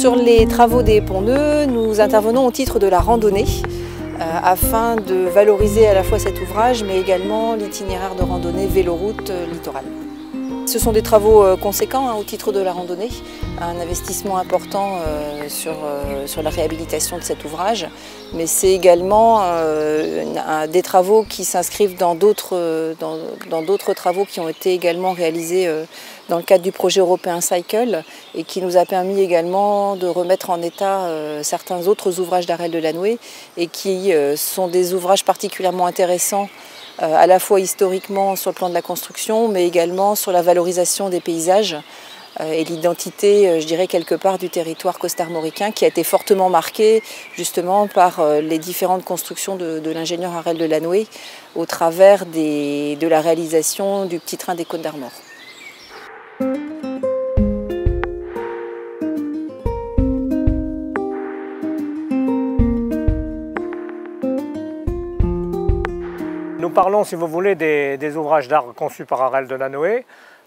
Sur les travaux des Ponts-Neufs, nous intervenons au titre de la randonnée afin de valoriser à la fois cet ouvrage mais également l'itinéraire de randonnée véloroute littorale. Ce sont des travaux conséquents au titre de la randonnée, un investissement important sur la réhabilitation de cet ouvrage, mais c'est également des travaux qui s'inscrivent dans d'autres travaux qui ont été également réalisés dans le cadre du projet européen Cycle et qui nous a permis également de remettre en état certains autres ouvrages d'Harel de la Noë et qui sont des ouvrages particulièrement intéressants à la fois historiquement sur le plan de la construction, mais également sur la valorisation des paysages et l'identité, je dirais, quelque part du territoire costarmoricain qui a été fortement marqué justement par les différentes constructions de l'ingénieur Harel de la Noë au travers de la réalisation du petit train des Côtes d'Armor. Nous parlons, si vous voulez, des ouvrages d'art conçus par Harel de la Noë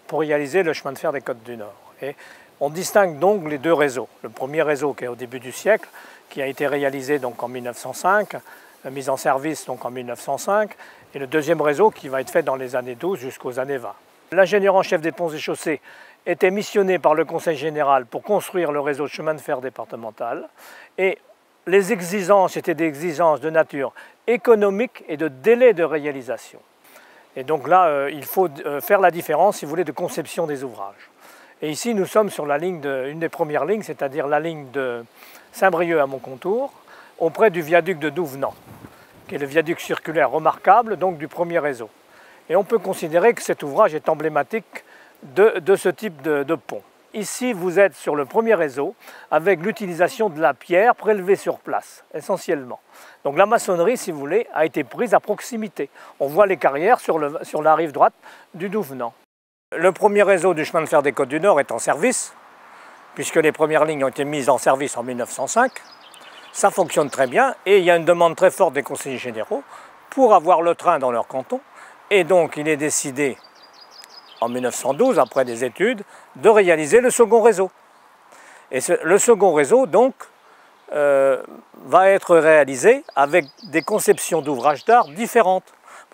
pour réaliser le chemin de fer des Côtes du Nord. Et on distingue donc les deux réseaux. Le premier réseau qui est au début du siècle, qui a été réalisé donc en 1905, mis en service donc en 1905, et le deuxième réseau qui va être fait dans les années 12 jusqu'aux années 20. L'ingénieur en chef des ponts et chaussées était missionné par le Conseil général pour construire le réseau de chemin de fer départemental. Et les exigences étaient des exigences de nature économique et de délai de réalisation. Et donc là, il faut faire la différence, si vous voulez, de conception des ouvrages. Et ici, nous sommes sur la ligne une des premières lignes, c'est-à-dire la ligne de Saint-Brieuc à Montcontour, auprès du viaduc de Douvenant, qui est le viaduc circulaire remarquable, donc du premier réseau. Et on peut considérer que cet ouvrage est emblématique de ce type de pont. Ici, vous êtes sur le premier réseau avec l'utilisation de la pierre prélevée sur place, essentiellement. Donc la maçonnerie, si vous voulez, a été prise à proximité. On voit les carrières sur la rive droite du Douvenant. Le premier réseau du chemin de fer des Côtes du Nord est en service, puisque les premières lignes ont été mises en service en 1905. Ça fonctionne très bien et il y a une demande très forte des conseillers généraux pour avoir le train dans leur canton. Et donc il est décidé, en 1912, après des études, de réaliser le second réseau. Et le second réseau, donc, va être réalisé avec des conceptions d'ouvrages d'art différentes.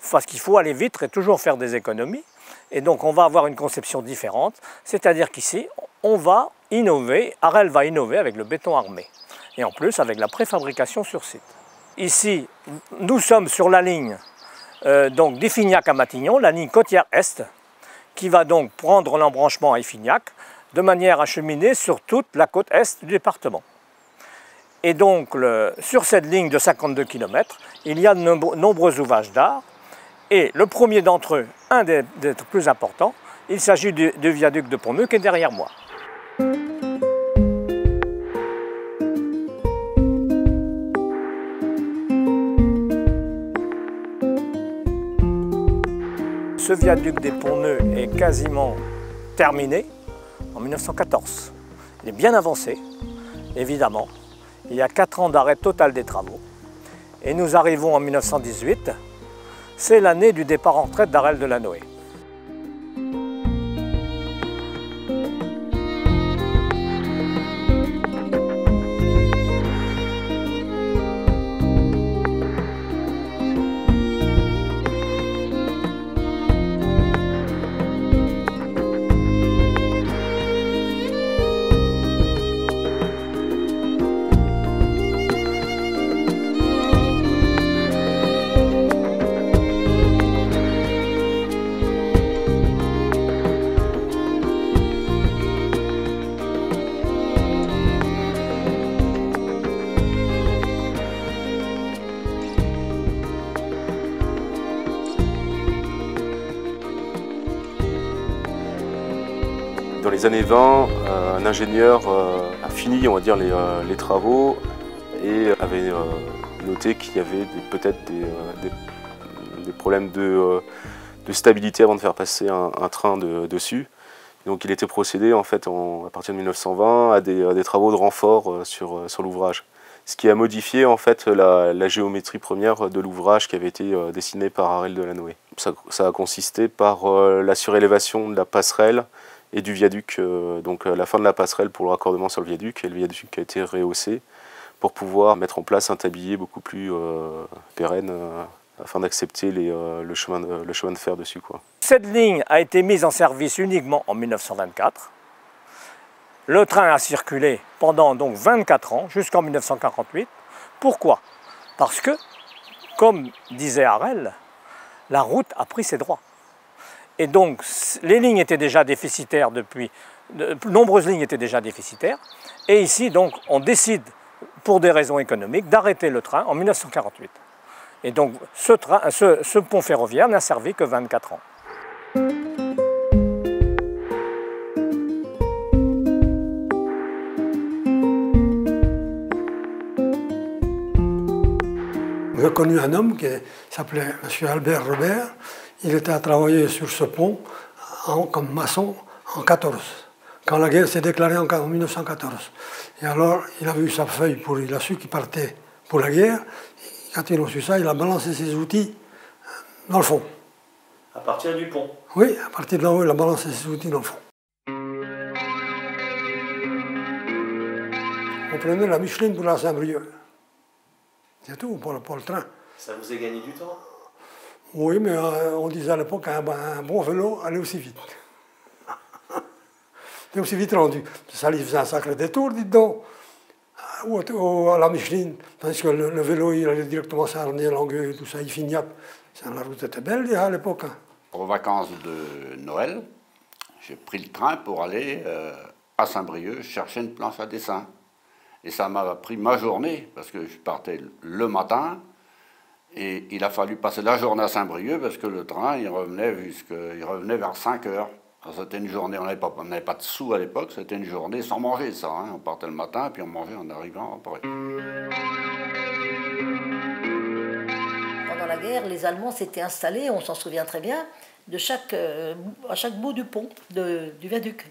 Parce qu'il faut aller vite et toujours faire des économies. Et donc, on va avoir une conception différente. C'est-à-dire qu'ici, on va innover, Harel va innover avec le béton armé. Et en plus, avec la préfabrication sur site. Ici, nous sommes sur la ligne d'Iffignac à Matignon, la ligne côtière Est, qui va donc prendre l'embranchement à Iffignac de manière à cheminer sur toute la côte est du département. Et donc, sur cette ligne de 52 km, il y a de nombreux ouvrages d'art. Et le premier d'entre eux, un des plus importants, il s'agit du viaduc de Ponts-Neufs qui est derrière moi. Ce viaduc des Ponts-Neufs est quasiment terminé en 1914. Il est bien avancé, évidemment. Il y a 4 ans d'arrêt total des travaux. Et nous arrivons en 1918. C'est l'année du départ en retraite d'Harel de la Noë. Dans les années 20, un ingénieur a fini, on va dire, les travaux et avait noté qu'il y avait peut-être des problèmes de stabilité avant de faire passer un train dessus. Donc il était procédé en fait à partir de 1920 à des travaux de renfort sur l'ouvrage, ce qui a modifié en fait la géométrie première de l'ouvrage qui avait été dessiné par Harel de la Noë. Ça a consisté par la surélévation de la passerelle et du viaduc, donc la fin de la passerelle pour le raccordement sur le viaduc, et le viaduc a été rehaussé pour pouvoir mettre en place un tablier beaucoup plus pérenne afin d'accepter le chemin de fer dessus, quoi. Cette ligne a été mise en service uniquement en 1924. Le train a circulé pendant donc 24 ans, jusqu'en 1948. Pourquoi? Parce que, comme disait Harel, la route a pris ses droits. Et donc, les lignes étaient déjà déficitaires depuis... De nombreuses lignes étaient déjà déficitaires. Et ici, donc, on décide, pour des raisons économiques, d'arrêter le train en 1948. Et donc, ce pont ferroviaire n'a servi que 24 ans. J'ai connu un homme qui s'appelait M. Albert Robert. Il était à travailler sur ce pont comme maçon en 14, quand la guerre s'est déclarée en 1914. Et alors, il a vu sa feuille, il a su qu'il partait pour la guerre. Quand il a su ça, il a balancé ses outils dans le fond. À partir du pont? Oui, à partir de là-haut, il a balancé ses outils dans le fond. On prenait la Micheline pour la Saint-Brieuc. C'est tout, pour le train. Ça vous a gagné du temps? Oui, mais on disait à l'époque qu'un bon vélo allait aussi vite. C'était aussi vite rendu. Ça lui faisait un sacré détour, dites donc, ou à la Micheline, parce que le vélo, il allait directement à Saint-René-Langueux, tout ça, Iffignac. La route était belle à l'époque. Aux vacances de Noël, j'ai pris le train pour aller à Saint-Brieuc chercher une planche à dessin. Et ça m'a pris ma journée, parce que je partais le matin, et il a fallu passer la journée à Saint-Brieuc, parce que le train, il revenait vers 5 heures. C'était une journée, on n'avait pas de sous à l'époque, c'était une journée sans manger, ça. Hein. On partait le matin, puis on mangeait en arrivant après. Pendant la guerre, les Allemands s'étaient installés, on s'en souvient très bien, à chaque bout du pont, du viaduc.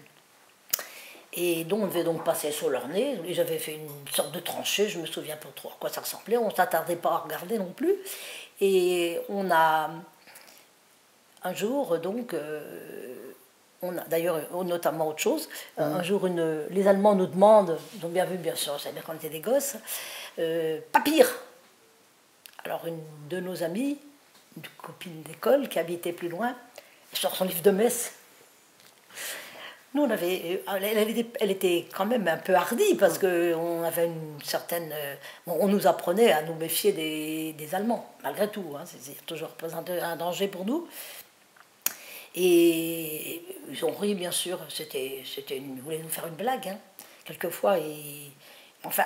Et donc, on devait donc passer sur leur nez. Ils avaient fait une sorte de tranchée, je ne me souviens pas trop à quoi ça ressemblait. On ne s'attardait pas à regarder non plus. Et on a... Un jour, donc... on a d'ailleurs, notamment autre chose, un jour, les Allemands nous demandent... Ils ont bien vu, bien sûr, c'est-à-dire qu'on était des gosses. Papier. Alors, une de nos amies, une copine d'école qui habitait plus loin, sort son livre de messe. Nous, on avait, elle était quand même un peu hardie parce qu'on avait une certaine... on nous apprenait à nous méfier des Allemands, malgré tout. Hein, c'est toujours un danger pour nous. Et ils ont ri, bien sûr. Ils voulaient nous faire une blague, hein, quelquefois. Et, enfin,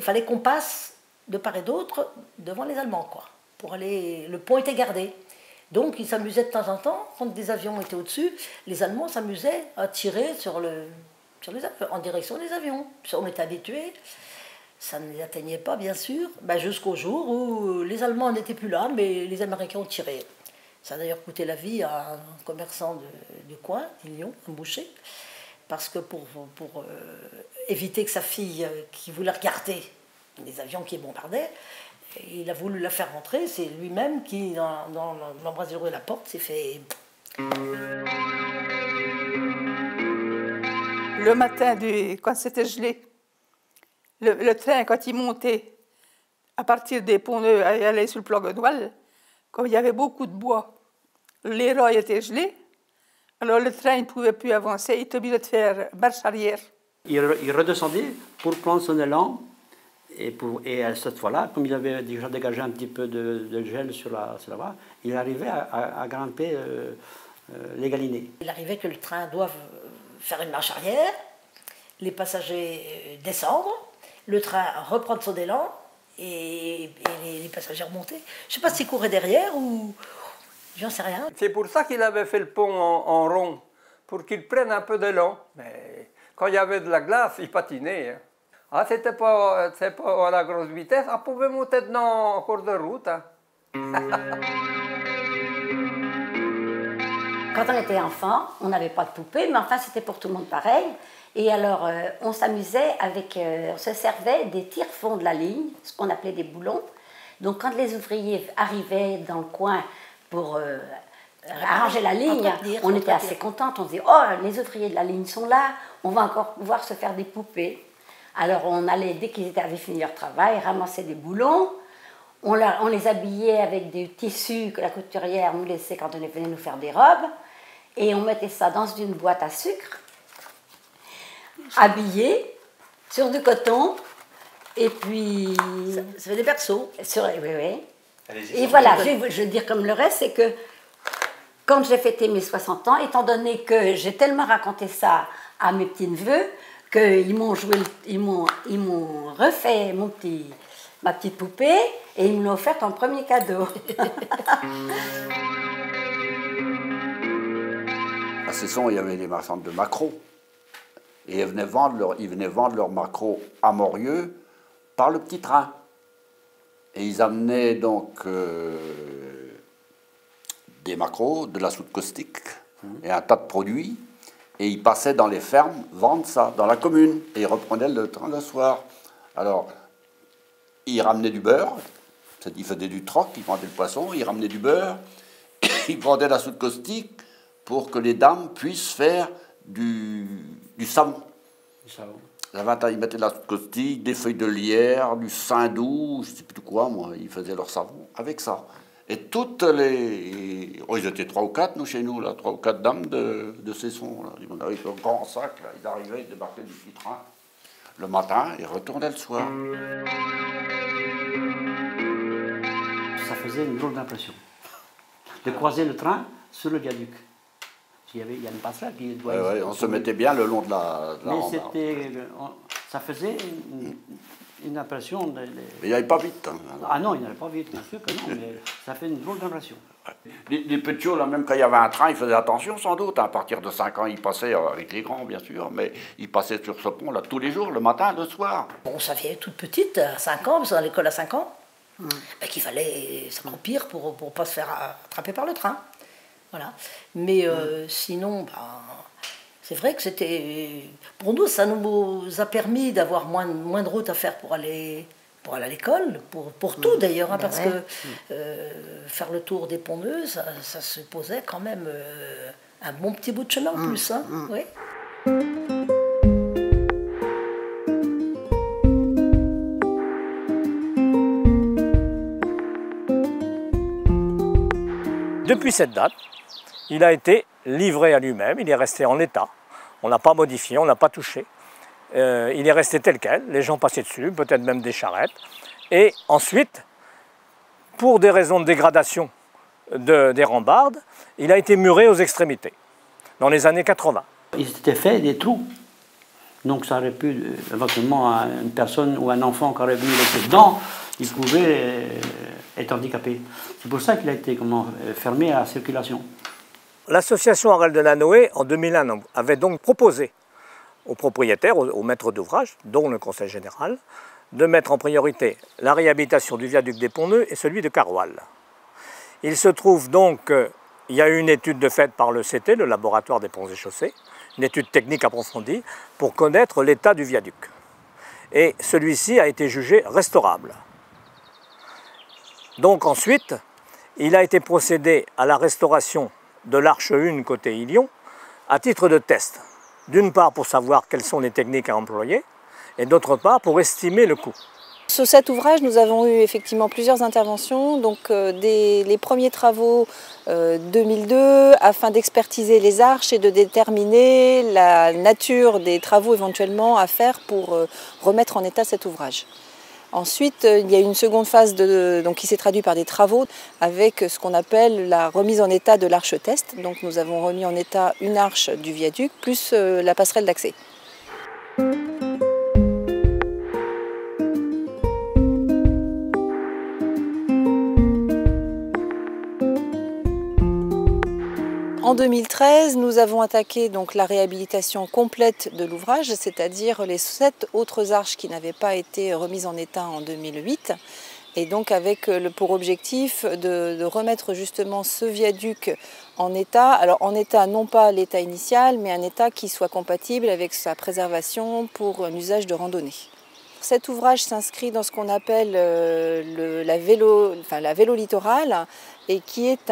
fallait qu'on passe de part et d'autre devant les Allemands, quoi. Pour aller, le pont était gardé. Donc, ils s'amusaient de temps en temps, quand des avions étaient au-dessus, les Allemands s'amusaient à tirer en direction des avions. On était habitués, ça ne les atteignait pas, bien sûr, jusqu'au jour où les Allemands n'étaient plus là, mais les Américains ont tiré. Ça a d'ailleurs coûté la vie à un commerçant du coin, Hillion, un boucher, parce que pour éviter que sa fille, qui voulait regarder les avions qui bombardaient, il a voulu la faire rentrer, c'est lui-même qui, dans l'embrasure de la porte, s'est fait... Le matin, quand c'était gelé, le train, quand il montait, à partir des Ponts-Neufs, il allait sur le plan Godoual, comme il y avait beaucoup de bois, les rails étaient gelés, alors le train ne pouvait plus avancer, il était obligé de faire marche arrière. Il redescendait pour prendre son élan. Et à cette fois-là, comme il avait déjà dégagé un petit peu de gel sur la voie, il arrivait à grimper les galinées. Il arrivait que le train doive faire une marche arrière, les passagers descendre, le train reprendre son élan et les passagers remonter. Je ne sais pas s'ils couraient derrière ou... J'en sais rien. C'est pour ça qu'il avait fait le pont en rond, pour qu'il prenne un peu d'élan. Mais quand il y avait de la glace, il patinait. Hein. Ah, c'était pas à la grosse vitesse, on pouvait monter dedans en cours de route. Hein. Quand on était enfant, on n'avait pas de poupée, mais enfin c'était pour tout le monde pareil. Et alors on s'amusait avec, on se servait des tire-fonds de la ligne, ce qu'on appelait des boulons. Donc quand les ouvriers arrivaient dans le coin pour arranger la ligne. On était assez contentes, on se disait, oh, les ouvriers de la ligne sont là, on va encore pouvoir se faire des poupées. Alors on allait, dès qu'ils avaient fini leur travail, ramasser des boulons, on les habillait avec des tissus que la couturière nous laissait quand on venait nous faire des robes, et on mettait ça dans une boîte à sucre, habillée, sur du coton, et puis... Ça fait des berceaux. Oui. Et voilà, je veux dire comme le reste, c'est que quand j'ai fêté mes 60 ans, étant donné que j'ai tellement raconté ça à mes petits-neveux, qu'ils m'ont refait ma petite poupée et ils me l'ont offerte en premier cadeau. À Cesson, il y avait des marchands de maquereaux. Et ils venaient vendre leurs maquereaux à Morieux par le petit train. Et ils amenaient donc des maquereaux, de la soude caustique et un tas de produits. Et ils passaient dans les fermes vendre ça, dans la commune. Et ils reprenaient le train le soir. Alors, ils ramenaient du beurre. Ils faisaient du troc, ils vendaient le poisson, ils ramenaient du beurre. Ils vendaient la soude caustique pour que les dames puissent faire du savon. Du savon. Ils mettaient de la soude caustique, des feuilles de lierre, du saindoux, je ne sais plus de quoi, moi. Ils faisaient leur savon avec ça. Et toutes les... Oh, ils étaient 3 ou 4, nous, chez nous, là, 3 ou 4 dames de Cesson. Là. Ils arrivaient au grand sac, là. Ils arrivaient, ils débarquaient du petit train le matin et retournaient le soir. Ça faisait une drôle d'impression de croiser le train sur le viaduc. Il y a une passerelle qui doit... Ouais, on se mettait bien le long de la Mais c'était... Ça faisait une impression... Mais il n'y allait pas vite. Hein. Ah non, il n'y allait pas vite, bien sûr que non, mais ça fait une drôle d'impression. Les petits, là, même quand il y avait un train, ils faisaient attention sans doute. Hein. À partir de 5 ans, ils passaient, avec les grands bien sûr, mais ils passaient sur ce pont là tous les jours, le matin, le soir. On savait toute petite, à 5 ans, parce qu'on allait à l'école à 5 ans, qu'il fallait s'accroupir pour ne pas se faire attraper par le train. Voilà. Mais sinon, c'est vrai que c'était... Pour nous, ça nous a permis d'avoir moins de route à faire pour aller à l'école, pour tout d'ailleurs, hein, parce que faire le tour des Ponts-Neufs, ça supposait quand même un bon petit bout de chemin en plus. Hein, oui. Depuis cette date, il a été livré à lui-même, il est resté en état. On ne l'a pas modifié, on ne l'a pas touché. Il est resté tel quel, les gens passaient dessus, peut-être même des charrettes. Et ensuite, pour des raisons de dégradation des rambardes, il a été muré aux extrémités, dans les années 80. Ils s'étaient fait des trous. Donc ça aurait pu, éventuellement, une personne ou un enfant qui aurait venu laisser dedans, il pouvait être handicapé. C'est pour ça qu'il a été fermé à la circulation. L'association Harel de la Noë, en 2001, avait donc proposé aux propriétaires, aux maîtres d'ouvrage, dont le Conseil général, de mettre en priorité la réhabilitation du viaduc des Ponts-Neufs et celui de Caroual. Il se trouve donc qu'il y a eu une étude de fait par le CT, le Laboratoire des Ponts et Chaussées, une étude technique approfondie pour connaître l'état du viaduc. Et celui-ci a été jugé restaurable. Donc ensuite, il a été procédé à la restauration de l'arche 1 côté Hillion, à titre de test. D'une part pour savoir quelles sont les techniques à employer, et d'autre part pour estimer le coût. Sur cet ouvrage, nous avons eu effectivement plusieurs interventions, donc les premiers travaux 2002, afin d'expertiser les arches et de déterminer la nature des travaux éventuellement à faire pour remettre en état cet ouvrage. Ensuite, il y a une seconde phase qui s'est traduite par des travaux avec ce qu'on appelle la remise en état de l'arche test. Donc nous avons remis en état une arche du viaduc plus la passerelle d'accès. En 2013, nous avons attaqué donc la réhabilitation complète de l'ouvrage, c'est-à-dire les 7 autres arches qui n'avaient pas été remises en état en 2008. Et donc avec pour objectif de remettre justement ce viaduc en état, alors en état non pas l'état initial, mais un état qui soit compatible avec sa préservation pour un usage de randonnée. Cet ouvrage s'inscrit dans ce qu'on appelle la vélo-littorale, et qui est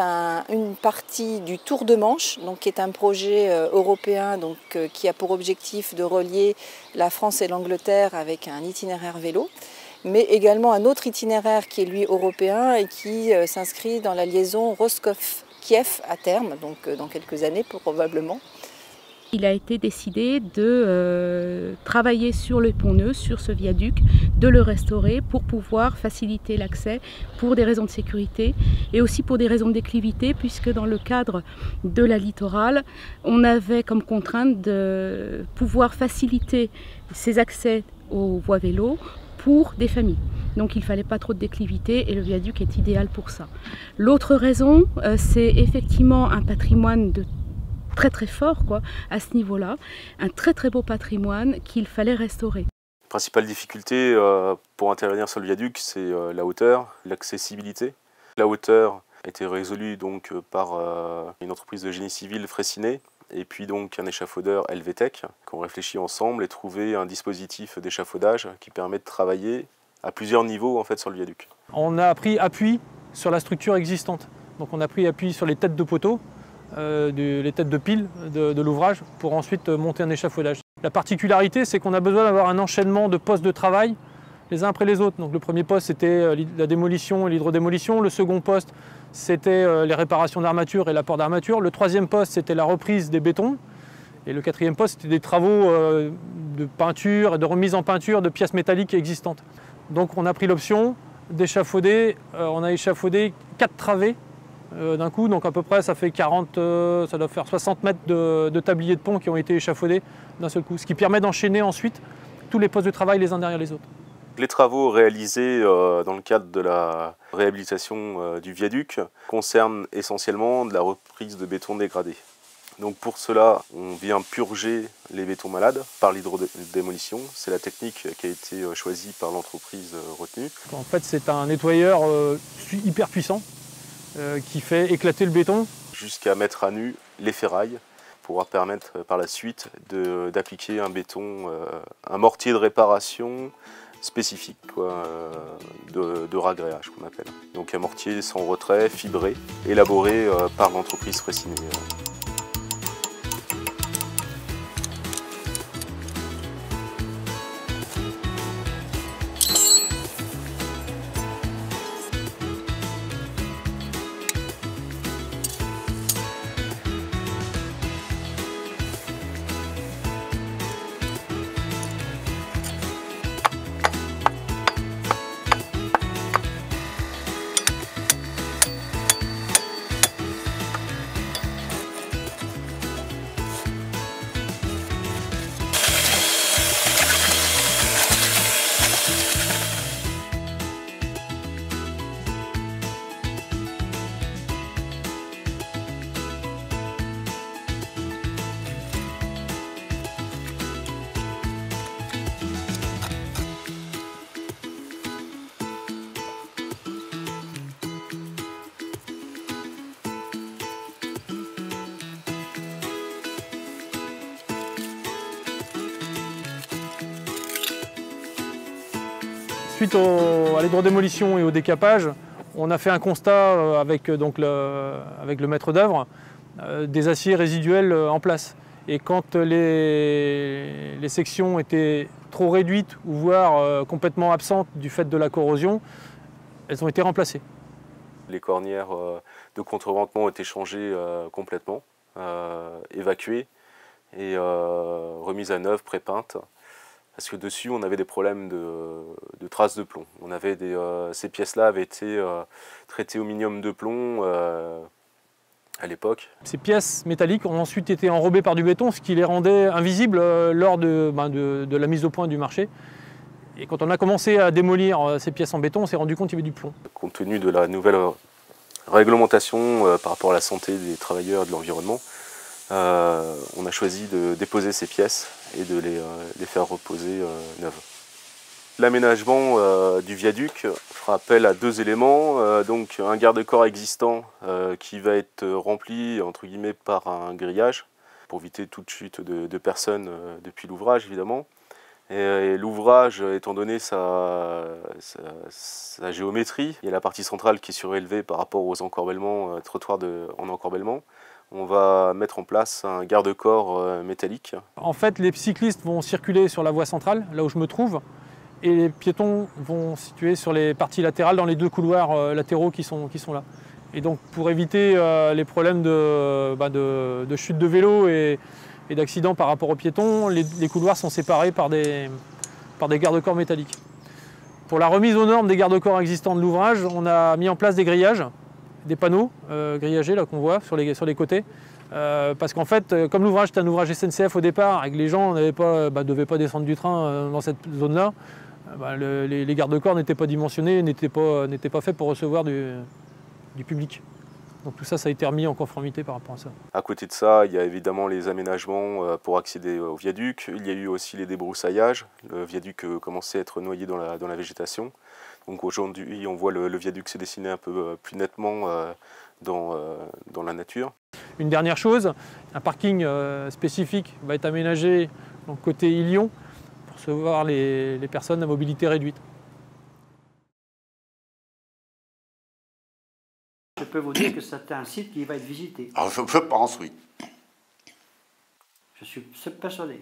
une partie du Tour de Manche, donc qui est un projet européen donc, qui a pour objectif de relier la France et l'Angleterre avec un itinéraire vélo, mais également un autre itinéraire qui est lui européen et qui s'inscrit dans la liaison Roscoff-Kiev à terme, donc dans quelques années probablement. Il a été décidé de travailler sur le Ponts-Neufs, sur ce viaduc, de le restaurer pour pouvoir faciliter l'accès pour des raisons de sécurité et aussi pour des raisons de déclivité, puisque dans le cadre de la littorale, on avait comme contrainte de pouvoir faciliter ces accès aux voies vélo pour des familles. Donc il ne fallait pas trop de déclivité et le viaduc est idéal pour ça. L'autre raison, c'est effectivement un patrimoine de très très fort quoi, à ce niveau-là, un très très beau patrimoine qu'il fallait restaurer. La principale difficulté pour intervenir sur le viaduc, c'est la hauteur, l'accessibilité. La hauteur a été résolue donc, par une entreprise de génie civil, Fraissinet, et puis donc un échafaudeur LVTEC, qu'on réfléchit ensemble et trouver un dispositif d'échafaudage qui permet de travailler à plusieurs niveaux en fait, sur le viaduc. On a pris appui sur la structure existante, donc on a pris appui sur les têtes de poteaux, les têtes de pile de l'ouvrage pour ensuite monter un échafaudage. La particularité, c'est qu'on a besoin d'avoir un enchaînement de postes de travail les uns après les autres. Donc le premier poste, c'était la démolition et l'hydrodémolition. Le second poste, c'était les réparations d'armature et l'apport d'armature. Le troisième poste, c'était la reprise des bétons. Et le quatrième poste, c'était des travaux de peinture, de remise en peinture de pièces métalliques existantes. Donc on a pris l'option d'échafauder. On a échafaudé 4 travées d'un coup, donc à peu près ça fait ça doit faire 60 mètres de tabliers de pont qui ont été échafaudés d'un seul coup, ce qui permet d'enchaîner ensuite tous les postes de travail les uns derrière les autres. Les travaux réalisés dans le cadre de la réhabilitation du viaduc concernent essentiellement de la reprise de béton dégradé. Donc pour cela, on vient purger les bétons malades par l'hydrodémolition. C'est la technique qui a été choisie par l'entreprise retenue. En fait, c'est un nettoyeur hyper puissant qui fait éclater le béton. Jusqu'à mettre à nu les ferrailles pour permettre par la suite d'appliquer un béton, un mortier de réparation spécifique quoi, de ragréage qu'on appelle. Donc un mortier sans retrait, fibré, élaboré par l'entreprise Fraissinet. Suite à l'hydrodémolition et au décapage, on a fait un constat avec le maître d'œuvre des aciers résiduels en place. Et quand les sections étaient trop réduites ou voire complètement absentes du fait de la corrosion, elles ont été remplacées. Les cornières de contreventement ont été changées complètement, évacuées et remises à neuf, prépeintes. Parce que dessus, on avait des problèmes de traces de plomb. On avait ces pièces-là avaient été traitées au minimum de plomb à l'époque. Ces pièces métalliques ont ensuite été enrobées par du béton, ce qui les rendait invisibles lors de la mise au point du marché. Et quand on a commencé à démolir ces pièces en béton, on s'est rendu compte qu'il y avait du plomb. Compte tenu de la nouvelle réglementation par rapport à la santé des travailleurs et de l'environnement, on a choisi de déposer ces pièces et de les faire reposer neuves. L'aménagement du viaduc fera appel à deux éléments, donc un garde-corps existant qui va être rempli entre guillemets par un grillage pour éviter toute chute de personnes depuis l'ouvrage évidemment, Et l'ouvrage, étant donné sa géométrie, il y a la partie centrale qui est surélevée par rapport aux encorbellements, trottoirs en encorbellement. On va mettre en place un garde-corps métallique. En fait, les cyclistes vont circuler sur la voie centrale, là où je me trouve, et les piétons vont se situer sur les parties latérales, dans les deux couloirs latéraux qui sont là. Et donc, pour éviter les problèmes de chute de vélo et d'accidents par rapport aux piétons, les couloirs sont séparés par des garde-corps métalliques. Pour la remise aux normes des garde-corps existants de l'ouvrage, on a mis en place des grillages, des panneaux grillagés là qu'on voit sur les côtés. Parce qu'en fait, comme l'ouvrage est un ouvrage SNCF au départ et que les gens ne devaient pas descendre du train dans cette zone-là, les garde-corps n'étaient pas dimensionnés, n'étaient pas faits pour recevoir du public. Donc tout ça, ça a été remis en conformité par rapport à ça. À côté de ça, il y a évidemment les aménagements pour accéder au viaduc. Il y a eu aussi les débroussaillages. Le viaduc commençait à être noyé dans la végétation. Donc aujourd'hui, on voit le viaduc se dessiner un peu plus nettement dans la nature. Une dernière chose, un parking spécifique va être aménagé donc côté Hillion pour recevoir les personnes à mobilité réduite. Je peux vous dire que c'est un site qui va être visité. Alors je pense, oui. Je suis persuadé.